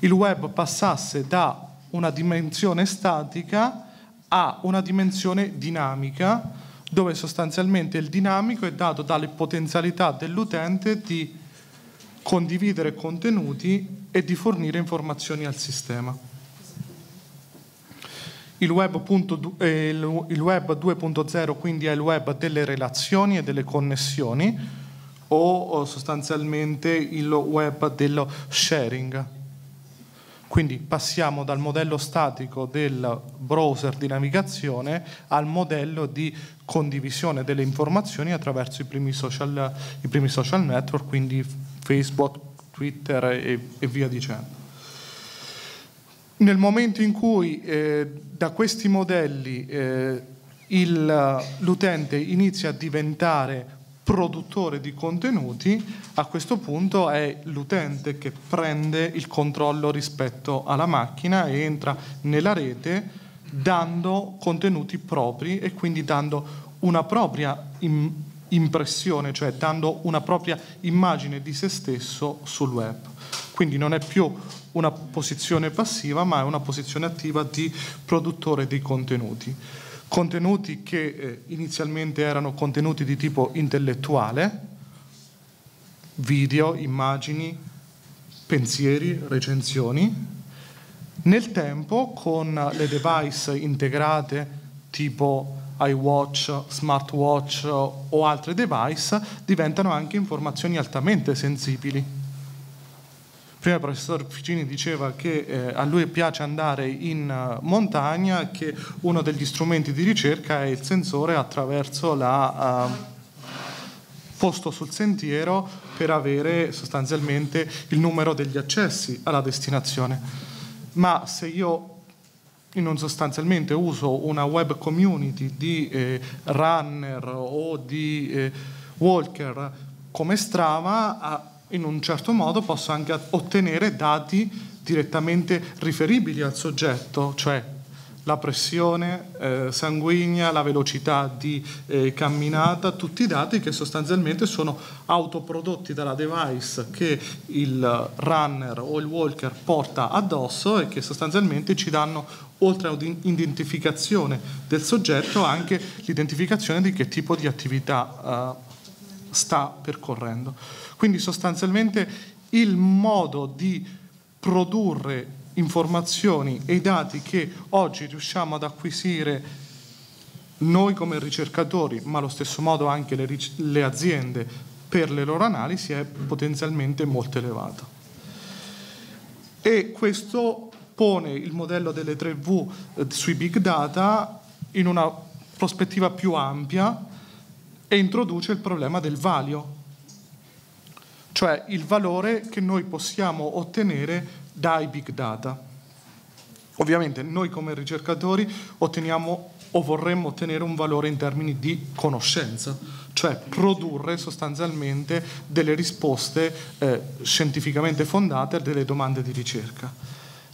il web passasse da una dimensione statica a una dimensione dinamica, dove sostanzialmente il dinamico è dato dalle potenzialità dell'utente di condividere contenuti e di fornire informazioni al sistema. Il web 2.0 quindi è il web delle relazioni e delle connessioni, o sostanzialmente il web dello sharing. Quindi passiamo dal modello statico del browser di navigazione al modello di condivisione delle informazioni attraverso i primi social network, quindi Facebook, Twitter e via dicendo. Nel momento in cui da questi modelli l'utente inizia a diventare produttore di contenuti, a questo punto è l'utente che prende il controllo rispetto alla macchina e entra nella rete dando contenuti propri e quindi dando una propria impressione, cioè dando una propria immagine di se stesso sul web. Quindi non è più una posizione passiva, ma è una posizione attiva di produttore di contenuti. Contenuti che inizialmente erano contenuti di tipo intellettuale, video, immagini, pensieri, recensioni. Nel tempo, con le device integrate tipo iWatch, smartwatch o altri device, diventano anche informazioni altamente sensibili. Prima il professor Figini diceva che a lui piace andare in montagna e che uno degli strumenti di ricerca è il sensore attraverso la posto sul sentiero per avere sostanzialmente il numero degli accessi alla destinazione. Ma se io non sostanzialmente uso una web community di runner o di walker come Strava, in un certo modo posso anche ottenere dati direttamente riferibili al soggetto, cioè la pressione sanguigna, la velocità di camminata, tutti i dati che sostanzialmente sono autoprodotti dalla device che il runner o il walker porta addosso e che sostanzialmente ci danno, oltre all'identificazione del soggetto, anche l'identificazione di che tipo di attività sta percorrendo. Quindi sostanzialmente il modo di produrre informazioni e i dati che oggi riusciamo ad acquisire noi come ricercatori, ma allo stesso modo anche le aziende per le loro analisi, è potenzialmente molto elevato. E questo pone il modello delle 3V sui big data in una prospettiva più ampia e introduce il problema del valio, cioè il valore che noi possiamo ottenere dai big data. Ovviamente noi come ricercatori otteniamo o vorremmo ottenere un valore in termini di conoscenza, cioè produrre sostanzialmente delle risposte scientificamente fondate a delle domande di ricerca.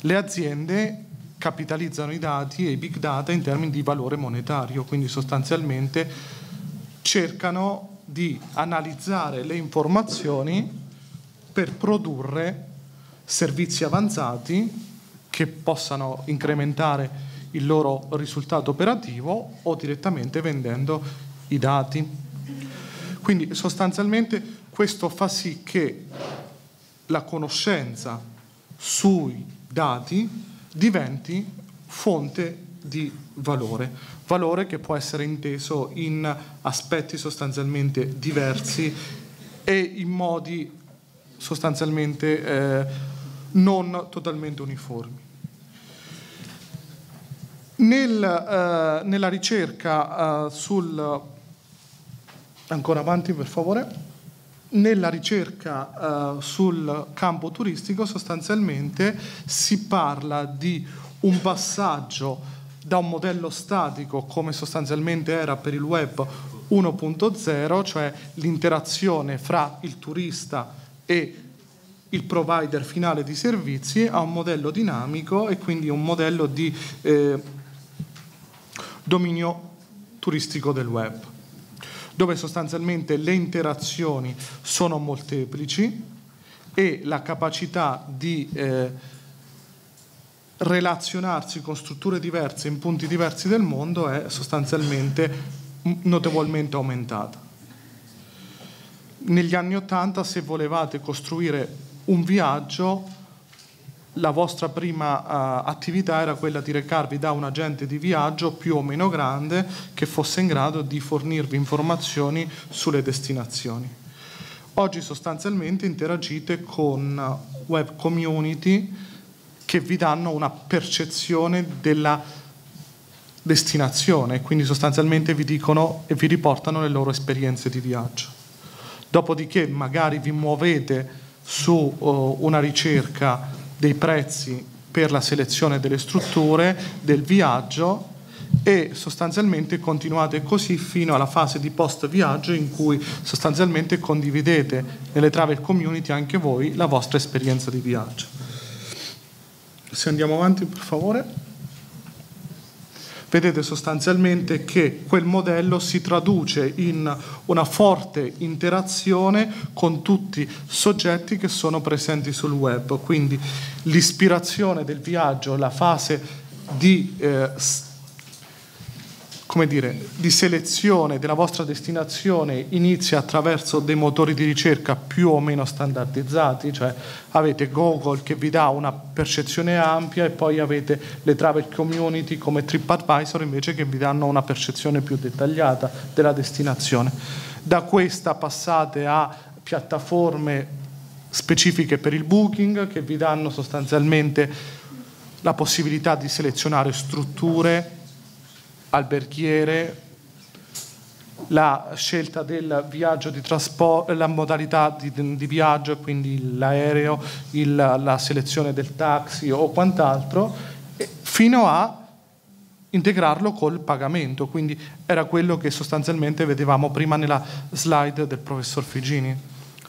Le aziende capitalizzano i dati e i big data in termini di valore monetario, quindi sostanzialmente cercano di analizzare le informazioni per produrre servizi avanzati che possano incrementare il loro risultato operativo o direttamente vendendo i dati. Quindi sostanzialmente questo fa sì che la conoscenza sui dati diventi fonte di valore, valore che può essere inteso in aspetti sostanzialmente diversi e in modi sostanzialmente non totalmente uniformi. Nella ricerca ancora avanti per favore. Nella ricerca sul campo turistico sostanzialmente si parla di un passaggio da un modello statico, come sostanzialmente era per il web 1.0, cioè l'interazione fra il turista e il provider finale di servizi, ha un modello dinamico e quindi un modello di dominio turistico del web, dove sostanzialmente le interazioni sono molteplici e la capacità di relazionarsi con strutture diverse in punti diversi del mondo è sostanzialmente notevolmente aumentata. Negli anni 80, se volevate costruire un viaggio, la vostra prima attività era quella di recarvi da un agente di viaggio più o meno grande che fosse in grado di fornirvi informazioni sulle destinazioni. Oggi sostanzialmente interagite con web community che vi danno una percezione della destinazione, quindi sostanzialmente vi dicono e vi riportano le loro esperienze di viaggio. Dopodiché magari vi muovete su una ricerca dei prezzi per la selezione delle strutture, del viaggio, e sostanzialmente continuate così fino alla fase di post viaggio, in cui sostanzialmente condividete nelle travel community anche voi la vostra esperienza di viaggio. Se andiamo avanti, per favore. Vedete sostanzialmente che quel modello si traduce in una forte interazione con tutti i soggetti che sono presenti sul web, quindi l'ispirazione del viaggio, la fase di, di selezione della vostra destinazione inizia attraverso dei motori di ricerca più o meno standardizzati, cioè avete Google che vi dà una percezione ampia e poi avete le travel community come TripAdvisor invece che vi danno una percezione più dettagliata della destinazione. Da questa passate a piattaforme specifiche per il booking che vi danno sostanzialmente la possibilità di selezionare strutture, alberghiere, la scelta del viaggio di trasporto, la modalità di viaggio, quindi l'aereo, la selezione del taxi o quant'altro, fino a integrarlo col pagamento. Quindi era quello che sostanzialmente vedevamo prima nella slide del professor Figini.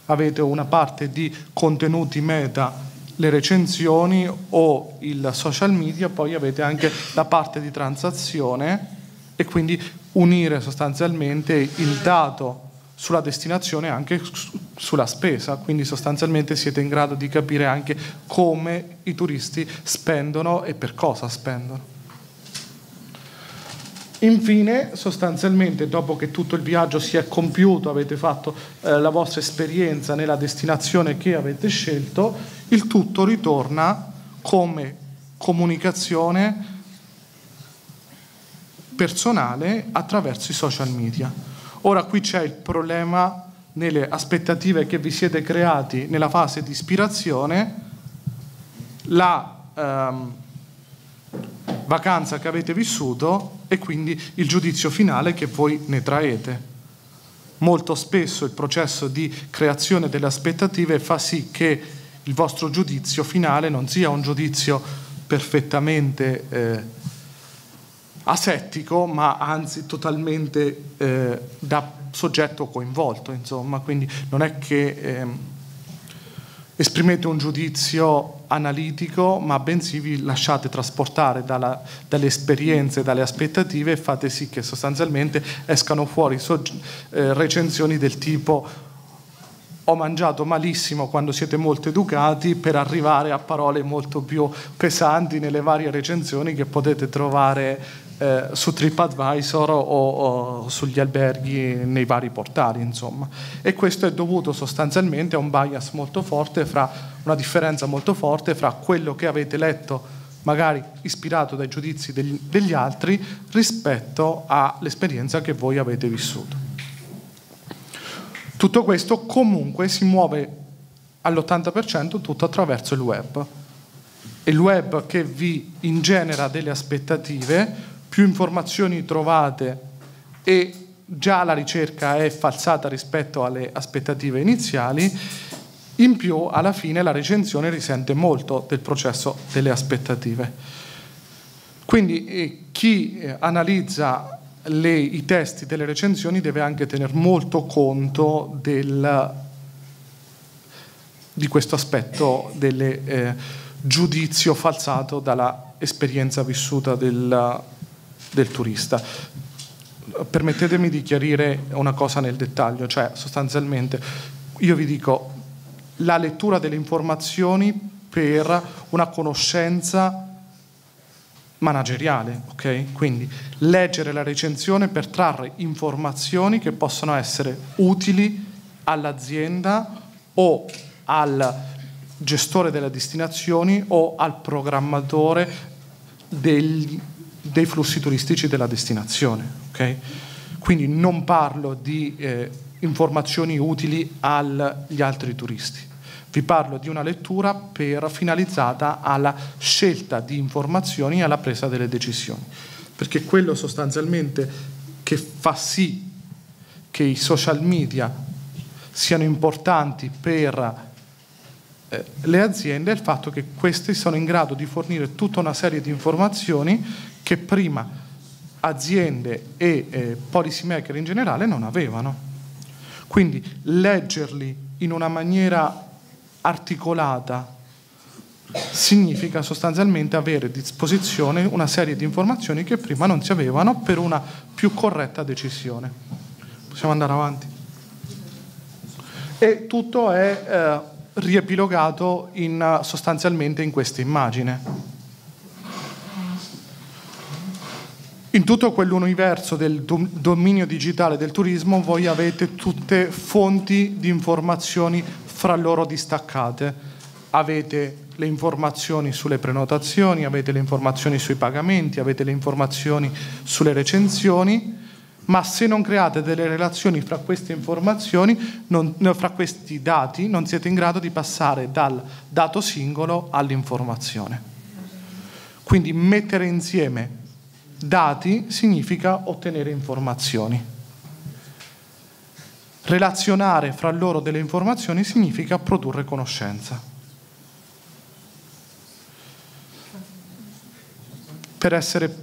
Avete una parte di contenuti meta, le recensioni o il social media, poi avete anche la parte di transazione e quindi unire sostanzialmente il dato sulla destinazione anche sulla spesa, quindi sostanzialmente siete in grado di capire anche come i turisti spendono e per cosa spendono. Infine, sostanzialmente, dopo che tutto il viaggio si è compiuto, avete fatto la vostra esperienza nella destinazione che avete scelto, il tutto ritorna come comunicazione personale attraverso i social media. Ora qui c'è il problema nelle aspettative che vi siete creati nella fase di ispirazione, la vacanza che avete vissuto e quindi il giudizio finale che voi ne traete. Molto spesso il processo di creazione delle aspettative fa sì che il vostro giudizio finale non sia un giudizio perfettamente asettico, ma anzi totalmente da soggetto coinvolto, insomma. Quindi non è che esprimete un giudizio analitico, ma bensì vi lasciate trasportare dalle esperienze, dalle aspettative, e fate sì che sostanzialmente escano fuori recensioni del tipo "ho mangiato malissimo", quando siete molto educati, per arrivare a parole molto più pesanti nelle varie recensioni che potete trovare su TripAdvisor o sugli alberghi, nei vari portali, insomma. E questo è dovuto sostanzialmente a un bias molto forte, una differenza molto forte fra quello che avete letto, magari ispirato dai giudizi degli altri, rispetto all'esperienza che voi avete vissuto. Tutto questo comunque si muove all'80% tutto attraverso il web. È il web che vi ingenera delle aspettative, più informazioni trovate e già la ricerca è falsata rispetto alle aspettative iniziali, in più alla fine la recensione risente molto del processo delle aspettative. Quindi chi analizza i testi delle recensioni deve anche tener molto conto di questo aspetto del giudizio falsato dalla esperienza vissuta del turista. Permettetemi di chiarire una cosa nel dettaglio, cioè sostanzialmente io vi dico la lettura delle informazioni per una conoscenza manageriale, ok? Quindi leggere la recensione per trarre informazioni che possono essere utili all'azienda o al gestore delle destinazioni o al programmatore dei flussi turistici della destinazione, ok? Quindi non parlo di informazioni utili agli altri turisti. Vi parlo di una lettura finalizzata alla scelta di informazioni e alla presa delle decisioni, perché quello sostanzialmente che fa sì che i social media siano importanti per le aziende è il fatto che queste sono in grado di fornire tutta una serie di informazioni che prima aziende e policy maker in generale non avevano. Quindi leggerli in una maniera articolata significa sostanzialmente avere a disposizione una serie di informazioni che prima non si avevano per una più corretta decisione. Possiamo andare avanti. E tutto è riepilogato in, sostanzialmente in questa immagine. In tutto quell'universo del dominio digitale del turismo voi avete tutte fonti di informazioni fra loro distaccate. Avete le informazioni sulle prenotazioni, avete le informazioni sui pagamenti, avete le informazioni sulle recensioni, ma se non create delle relazioni fra queste informazioni, fra questi dati, non siete in grado di passare dal dato singolo all'informazione. Quindi mettere insieme dati significa ottenere informazioni. Relazionare fra loro delle informazioni significa produrre conoscenza. Per essere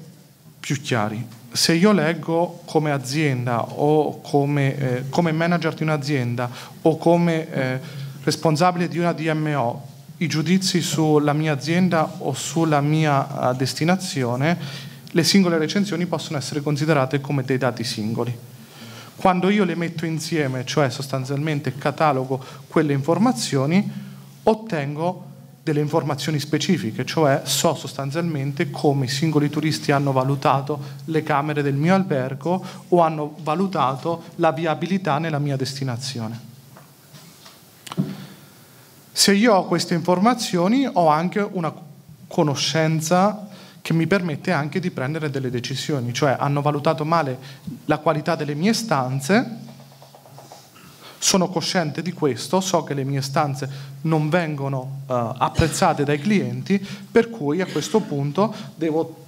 più chiari, se io leggo come azienda o come manager di un'azienda o come responsabile di una DMO i giudizi sulla mia azienda o sulla mia destinazione, le singole recensioni possono essere considerate come dei dati singoli. Quando io le metto insieme, cioè sostanzialmente catalogo quelle informazioni, ottengo delle informazioni specifiche, cioè so sostanzialmente come i singoli turisti hanno valutato le camere del mio albergo o hanno valutato la viabilità nella mia destinazione. Se io ho queste informazioni ho anche una conoscenza che mi permette anche di prendere delle decisioni, cioè hanno valutato male la qualità delle mie stanze. Sono cosciente di questo, so che le mie stanze non vengono apprezzate dai clienti, per cui a questo punto devo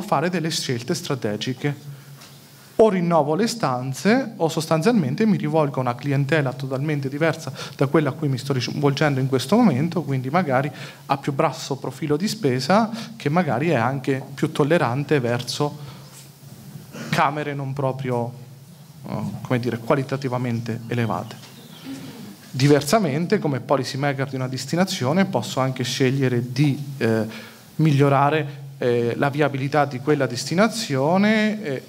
fare delle scelte strategiche. O rinnovo le stanze o sostanzialmente mi rivolgo a una clientela totalmente diversa da quella a cui mi sto rivolgendo in questo momento, quindi magari a più basso profilo di spesa, che magari è anche più tollerante verso camere non proprio come dire, qualitativamente elevate. Diversamente, come policy maker di una destinazione, posso anche scegliere di migliorare la viabilità di quella destinazione,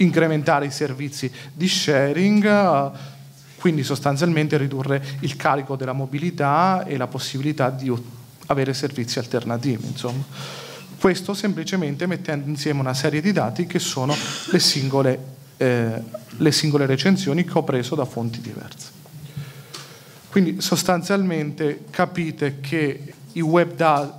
incrementare i servizi di sharing, quindi sostanzialmente ridurre il carico della mobilità e la possibilità di avere servizi alternativi, insomma. Questo semplicemente mettendo insieme una serie di dati che sono le singole recensioni che ho preso da fonti diverse. Quindi sostanzialmente capite che i web data,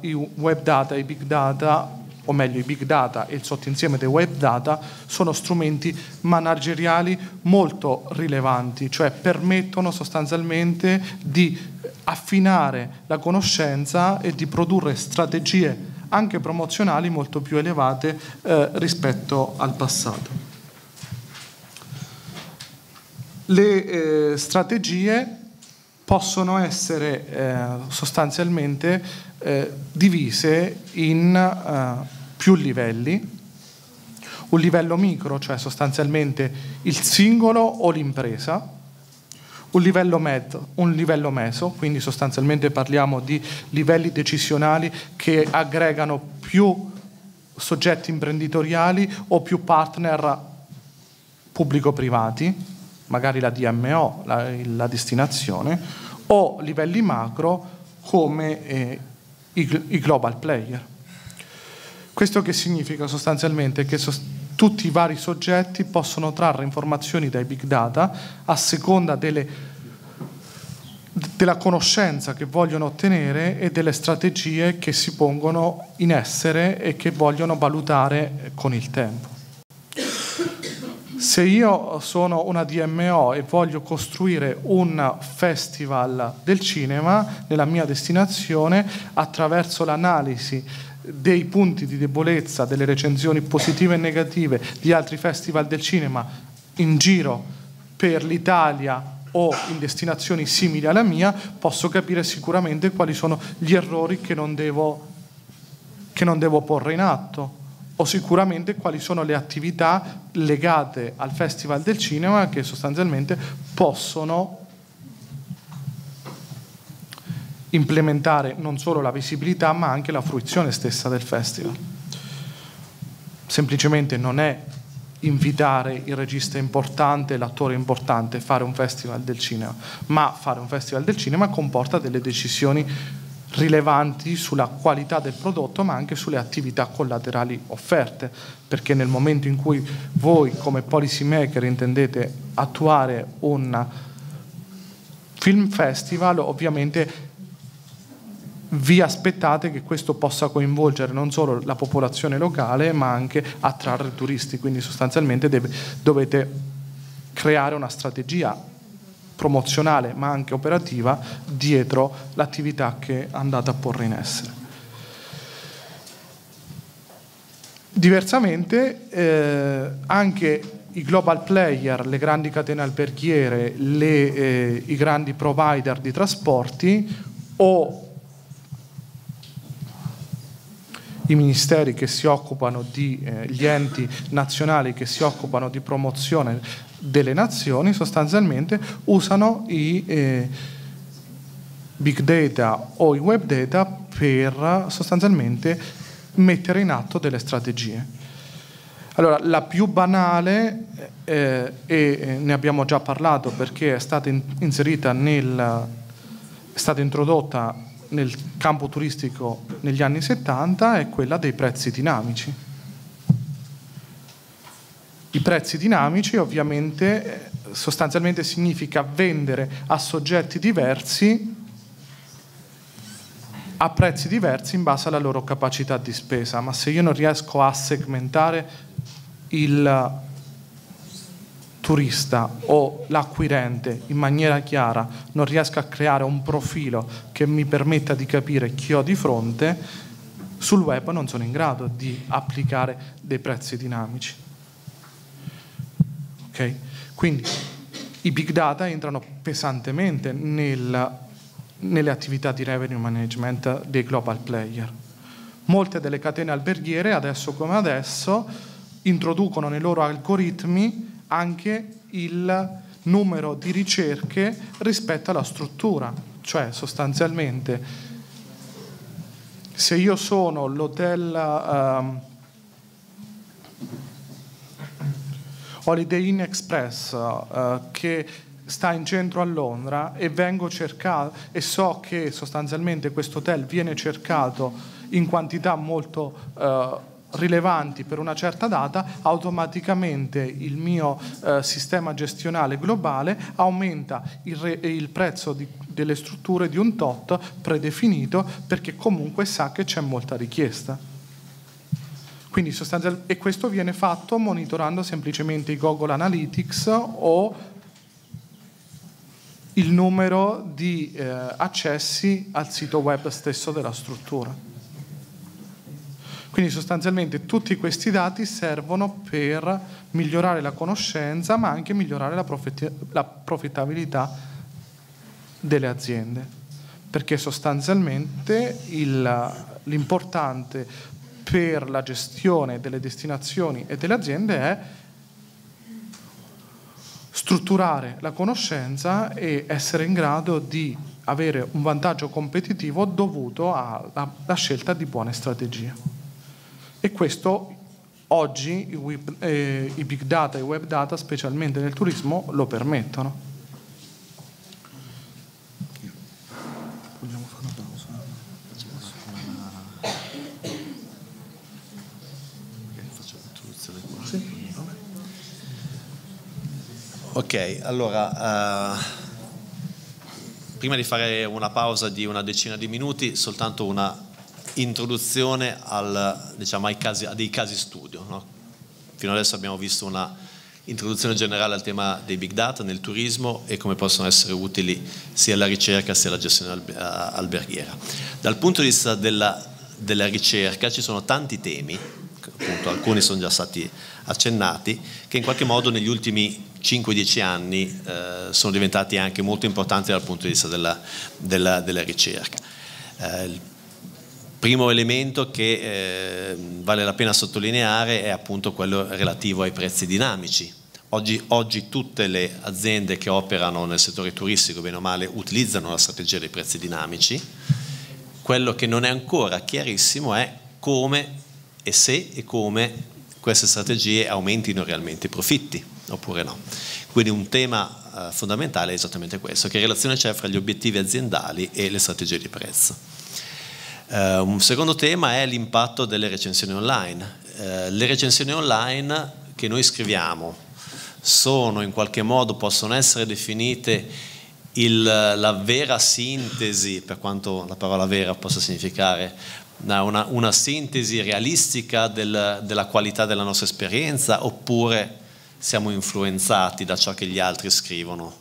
i big data, o meglio i big data e il sottoinsieme dei web data sono strumenti manageriali molto rilevanti, cioè permettono sostanzialmente di affinare la conoscenza e di produrre strategie anche promozionali molto più elevate rispetto al passato. Le strategie possono essere sostanzialmente divise in più livelli. Un livello micro, cioè sostanzialmente il singolo o l'impresa. Un livello meso, quindi sostanzialmente parliamo di livelli decisionali che aggregano più soggetti imprenditoriali o più partner pubblico-privati, magari la DMO, la destinazione, o livelli macro come i global player. Questo che significa sostanzialmente che tutti i vari soggetti possono trarre informazioni dai big data a seconda della conoscenza che vogliono ottenere e delle strategie che si pongono in essere e che vogliono valutare con il tempo. Se io sono una DMO e voglio costruire un festival del cinema nella mia destinazione, attraverso l'analisi dei punti di debolezza, delle recensioni positive e negative di altri festival del cinema in giro per l'Italia o in destinazioni simili alla mia, posso capire sicuramente quali sono gli errori che non devo porre in atto, o sicuramente quali sono le attività legate al Festival del Cinema che sostanzialmente possono implementare non solo la visibilità ma anche la fruizione stessa del festival. Semplicemente non è invitare il regista importante, l'attore importante, fare un festival del cinema, ma fare un festival del cinema comporta delle decisioni rilevanti sulla qualità del prodotto ma anche sulle attività collaterali offerte, perché nel momento in cui voi come policy maker intendete attuare un film festival, ovviamente vi aspettate che questo possa coinvolgere non solo la popolazione locale ma anche attrarre turisti, quindi sostanzialmente dovete creare una strategia promozionale ma anche operativa dietro l'attività che andate a porre in essere. Diversamente anche i global player, le grandi catene alberghiere, i grandi provider di trasporti o i ministeri che si occupano gli enti nazionali che si occupano di promozione delle nazioni sostanzialmente usano i big data o i web data per sostanzialmente mettere in atto delle strategie. Allora, la più banale, e ne abbiamo già parlato perché è stata introdotta nel campo turistico negli anni 70, è quella dei prezzi dinamici. I prezzi dinamici ovviamente sostanzialmente significa vendere a soggetti diversi a prezzi diversi in base alla loro capacità di spesa, ma se io non riesco a segmentare il turista o l'acquirente in maniera chiara, non riesco a creare un profilo che mi permetta di capire chi ho di fronte, sul web non sono in grado di applicare dei prezzi dinamici. Okay? Quindi i big data entrano pesantemente nelle attività di revenue management dei global player. Molte delle catene alberghiere, adesso come adesso, introducono nei loro algoritmi anche il numero di ricerche rispetto alla struttura, cioè sostanzialmente se io sono l'hotel Holiday Inn Express che sta in centro a Londra e vengo cercato e so che sostanzialmente questo hotel viene cercato in quantità molto rilevanti per una certa data, automaticamente il mio sistema gestionale globale aumenta il prezzo delle strutture di un tot predefinito, perché comunque sa che c'è molta richiesta. Quindi e questo viene fatto monitorando semplicemente i Google Analytics o il numero di accessi al sito web stesso della struttura. Quindi sostanzialmente tutti questi dati servono per migliorare la conoscenza ma anche migliorare la profittabilità delle aziende, perché sostanzialmente l'importante per la gestione delle destinazioni e delle aziende è strutturare la conoscenza e essere in grado di avere un vantaggio competitivo dovuto alla scelta di buone strategie. E questo oggi i big data e i web data, specialmente nel turismo, lo permettono. Ok, allora prima di fare una pausa di una decina di minuti, soltanto una introduzione a dei casi studio, no? Fino adesso abbiamo visto una introduzione generale al tema dei big data nel turismo e come possono essere utili sia alla ricerca sia alla gestione alberghiera. Dal punto di vista della ricerca ci sono tanti temi appunto alcuni sono già stati accennati, che in qualche modo negli ultimi 5-10 anni sono diventati anche molto importanti dal punto di vista della ricerca. Il primo elemento che vale la pena sottolineare è appunto quello relativo ai prezzi dinamici. Oggi tutte le aziende che operano nel settore turistico, bene o male, utilizzano la strategia dei prezzi dinamici. Quello che non è ancora chiarissimo è come e se e come queste strategie aumentino realmente i profitti, oppure no. Quindi un tema fondamentale è esattamente questo: che relazione c'è fra gli obiettivi aziendali e le strategie di prezzo. Un secondo tema è l'impatto delle recensioni online. Le recensioni online che noi scriviamo sono in qualche modo, possono essere definite la vera sintesi, per quanto la parola vera possa significare una sintesi realistica della qualità della nostra esperienza, oppure siamo influenzati da ciò che gli altri scrivono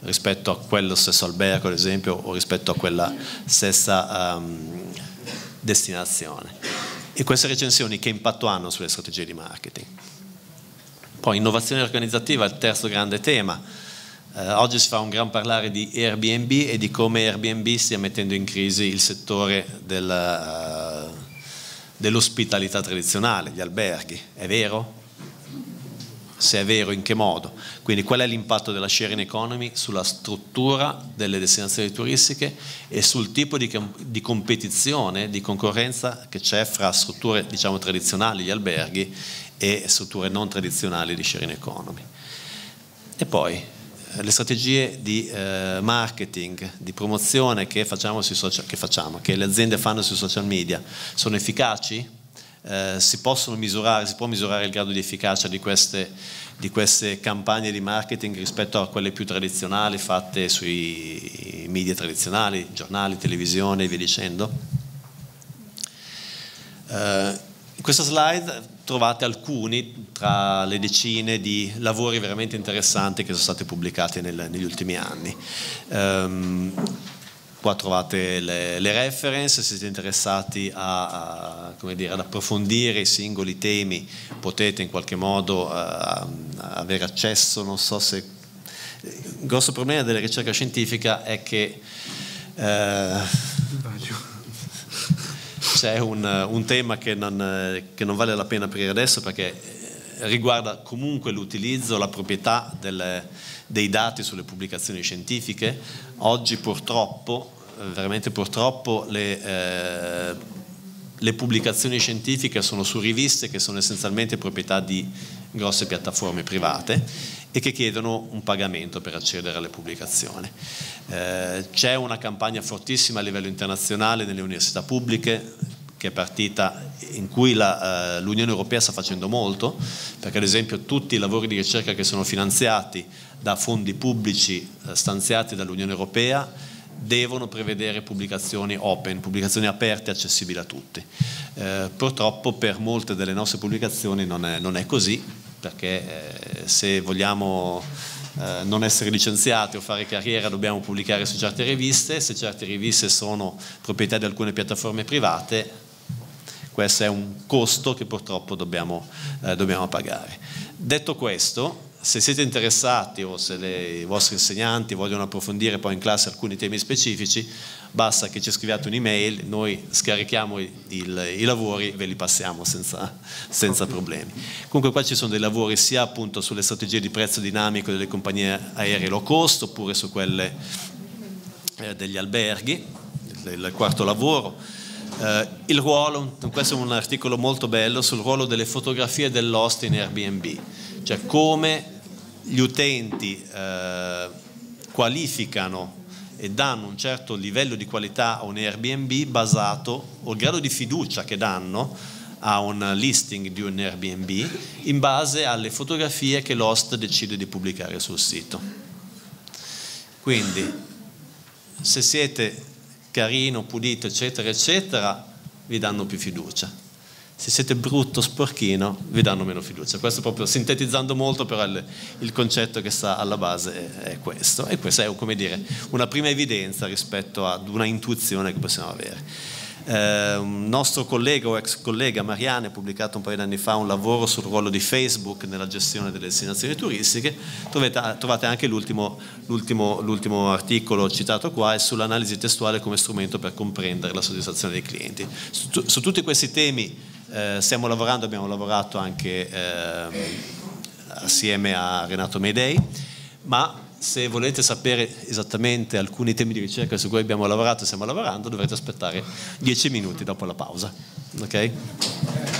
rispetto a quello stesso albergo, ad esempio, o rispetto a quella stessa destinazione. E queste recensioni che impatto hanno sulle strategie di marketing? Poi innovazione organizzativa è il terzo grande tema. Oggi si fa un gran parlare di Airbnb e di come Airbnb stia mettendo in crisi il settore dell'ospitalità tradizionale, gli alberghi. È vero? Se è vero, in che modo? Quindi qual è l'impatto della sharing economy sulla struttura delle destinazioni turistiche e sul tipo di competizione, di concorrenza che c'è fra strutture, diciamo, tradizionali, gli alberghi, e strutture non tradizionali di sharing economy. E poi le strategie di marketing, di promozione che le aziende fanno sui social media sono efficaci? Si può misurare il grado di efficacia di queste campagne di marketing rispetto a quelle più tradizionali fatte sui media tradizionali, giornali, televisione e via dicendo? In questa slide trovate alcuni tra le decine di lavori veramente interessanti che sono stati pubblicati negli ultimi anni. Qua trovate le reference, se siete interessati ad approfondire i singoli temi potete in qualche modo avere accesso. Non so se... Il grosso problema della ricerca scientifica è che... c'è un tema che non vale la pena aprire adesso, perché riguarda comunque l'utilizzo, la proprietà dei dati sulle pubblicazioni scientifiche. Oggi purtroppo, veramente purtroppo, le pubblicazioni scientifiche sono su riviste che sono essenzialmente proprietà di grosse piattaforme private e che chiedono un pagamento per accedere alle pubblicazioni. C'è una campagna fortissima a livello internazionale nelle università pubbliche che è partita, in cui l'Unione Europea sta facendo molto, perché ad esempio tutti i lavori di ricerca che sono finanziati da fondi pubblici stanziati dall'Unione Europea devono prevedere pubblicazioni open, pubblicazioni aperte e accessibili a tutti. Purtroppo per molte delle nostre pubblicazioni non è così, perché se vogliamo non essere licenziati o fare carriera dobbiamo pubblicare su certe riviste. Se certe riviste sono proprietà di alcune piattaforme private, questo è un costo che purtroppo dobbiamo pagare. Detto questo, se siete interessati o se i vostri insegnanti vogliono approfondire poi in classe alcuni temi specifici, basta che ci scriviate un'email, noi scarichiamo i lavori e ve li passiamo senza problemi. Comunque qua ci sono dei lavori sia appunto sulle strategie di prezzo dinamico delle compagnie aeree low cost, oppure su quelle degli alberghi, il quarto lavoro. Il ruolo, questo è un articolo molto bello sul ruolo delle fotografie dell'host in Airbnb, cioè come gli utenti qualificano e danno un certo livello di qualità a un Airbnb basato, o il grado di fiducia che danno a un listing di un Airbnb in base alle fotografie che l'host decide di pubblicare sul sito. Quindi se siete carino, pulito, eccetera, eccetera, vi danno più fiducia. Se siete brutto, sporchino, vi danno meno fiducia. Questo proprio sintetizzando molto, però il concetto che sta alla base è questo. E questa è, come dire, una prima evidenza rispetto ad una intuizione che possiamo avere. Un nostro collega o ex collega, Mariana, ha pubblicato un paio di anni fa un lavoro sul ruolo di Facebook nella gestione delle destinazioni turistiche. Trovate anche l'ultimo articolo citato qua, è sull'analisi testuale come strumento per comprendere la soddisfazione dei clienti. Su tutti questi temi stiamo lavorando, abbiamo lavorato anche assieme a Renato Medei, ma se volete sapere esattamente alcuni temi di ricerca su cui abbiamo lavorato e stiamo lavorando, dovrete aspettare 10 minuti dopo la pausa. Ok?